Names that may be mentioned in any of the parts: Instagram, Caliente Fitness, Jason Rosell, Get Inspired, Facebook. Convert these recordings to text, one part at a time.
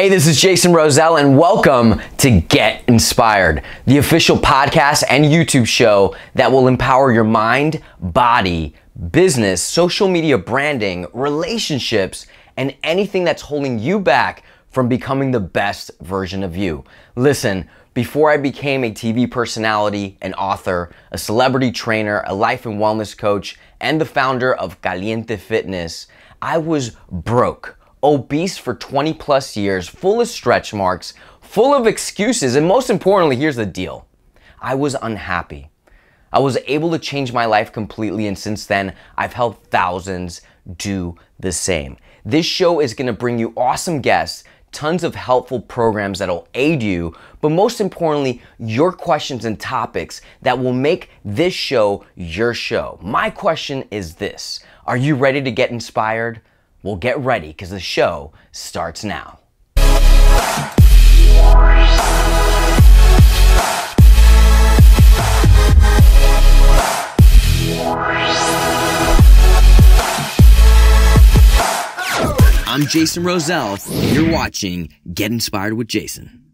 Hey, this is Jason Rosell and welcome to Get Inspired, the official podcast and YouTube show that will empower your mind, body, business, social media branding, relationships, and anything that's holding you back from becoming the best version of you. Listen, before I became a TV personality, an author, a celebrity trainer, a life and wellness coach, and the founder of Caliente Fitness, I was broke. Obese for 20 plus years, full of stretch marks, full of excuses, and most importantly, here's the deal. I was unhappy. I was able to change my life completely, and since then, I've helped thousands do the same. This show is gonna bring you awesome guests, tons of helpful programs that'll aid you, but most importantly, your questions and topics that will make this show your show. My question is this: are you ready to get inspired? Well, get ready, because the show starts now. I'm Jason Rosell, and you're watching Get Inspired with Jason.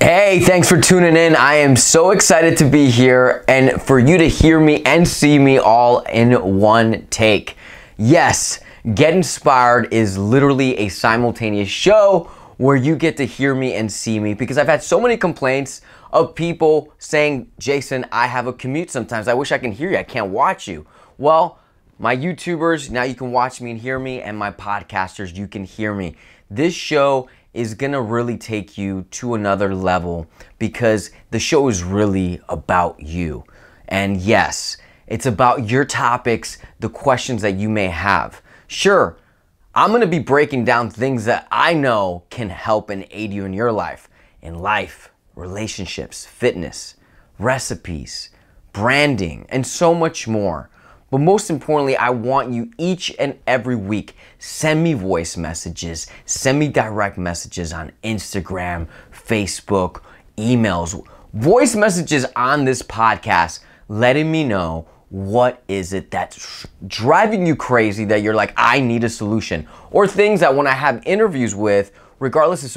Hey, thanks for tuning in. I am so excited to be here and for you to hear me and see me all in one take. Yes. Get Inspired is literally a simultaneous show where you get to hear me and see me, because I've had so many complaints of people saying, Jason, I have a commute sometimes. I wish I can hear you. I can't watch you. Well, my YouTubers, now you can watch me and hear me, and my podcasters, you can hear me. This show is gonna really take you to another level, because the show is really about you. And yes, it's about your topics, the questions that you may have. Sure, I'm gonna be breaking down things that I know can help and aid you in your life. In life, relationships, fitness, recipes, branding, and so much more. But most importantly, I want you each and every week, send me voice messages, send me direct messages on Instagram, Facebook, emails, voice messages on this podcast, letting me know what is it that's driving you crazy that you're like, I need a solution? Or things that when I have interviews with, regardless if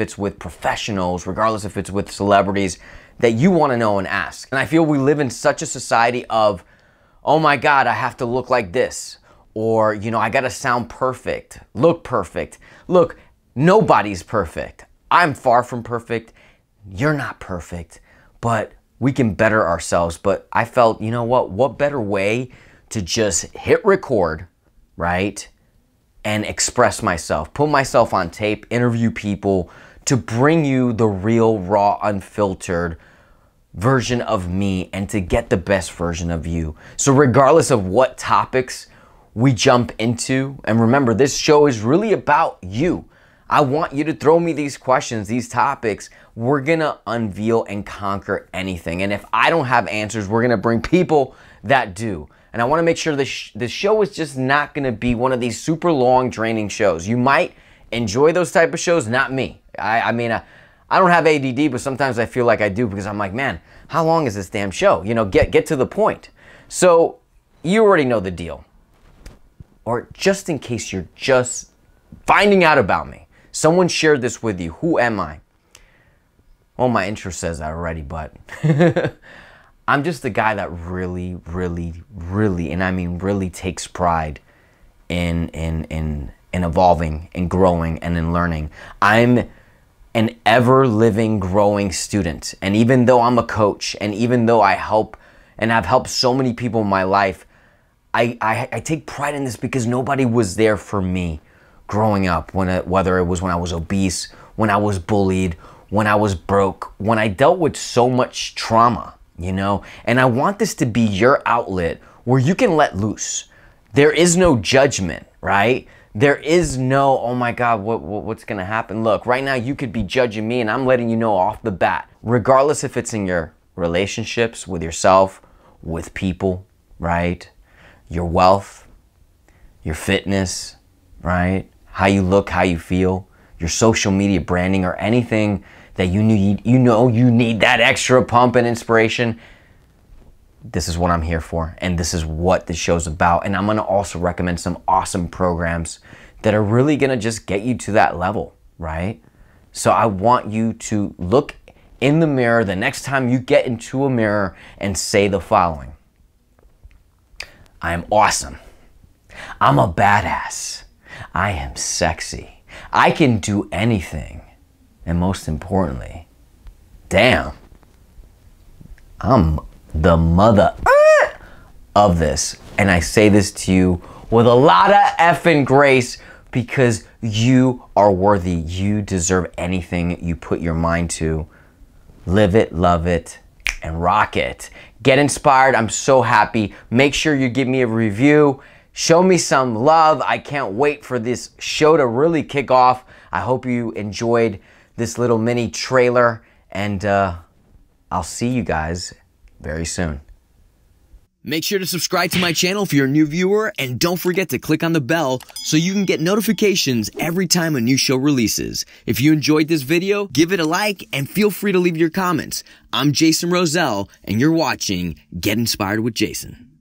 it's with professionals, regardless if it's with celebrities, that you want to know and ask. And I feel we live in such a society of, oh my God, I have to look like this. Or, you know, I got to sound perfect, look perfect. Look, nobody's perfect. I'm far from perfect. You're not perfect. But we can better ourselves. But I felt, you know what better way to just hit record, right? And express myself, put myself on tape, interview people to bring you the real, raw, unfiltered version of me and to get the best version of you. So regardless of what topics we jump into, and remember, this show is really about you. I want you to throw me these questions, these topics. We're gonna unveil and conquer anything. And if I don't have answers, we're gonna bring people that do. And I wanna make sure this show is just not gonna be one of these super long draining shows. You might enjoy those type of shows, not me. I mean, I don't have ADD, but sometimes I feel like I do, because I'm like, man, how long is this damn show? You know, get to the point. So you already know the deal. Or just in case you're just finding out about me. Someone shared this with you. Who am I? Well, my intro says that already, but I'm just the guy that really, really, really, and I mean really takes pride in evolving and growing and in learning. I'm an ever-living, growing student. And even though I'm a coach, and even though I help, and I've helped so many people in my life, I take pride in this, because nobody was there for me. Growing up, whether it was when I was obese, when I was bullied, when I was broke, when I dealt with so much trauma, you know? And I want this to be your outlet where you can let loose. There is no judgment, right? There is no, oh my God, what's gonna happen? Look, right now you could be judging me and I'm letting you know off the bat, regardless if it's in your relationships, with yourself, with people, right? Your wealth, your fitness, right? How you look, how you feel, your social media branding, or anything that you need, you know you need that extra pump and inspiration. This is what I'm here for, and this is what this show's about. And I'm gonna also recommend some awesome programs that are really gonna just get you to that level, right? So I want you to look in the mirror the next time you get into a mirror and say the following. I am awesome. I'm a badass. I am sexy. I can do anything. And most importantly, damn, I'm the mother of this. And I say this to you with a lot of effing grace because you are worthy. You deserve anything you put your mind to. Live it, love it, and rock it. Get inspired. I'm so happy. Make sure you give me a review. Show me some love. I can't wait for this show to really kick off. I hope you enjoyed this little mini trailer, and I'll see you guys very soon. Make sure to subscribe to my channel if you're a new viewer, and don't forget to click on the bell so you can get notifications every time a new show releases. If you enjoyed this video, give it a like and feel free to leave your comments. I'm Jason Rosell, and you're watching Get Inspired with Jason.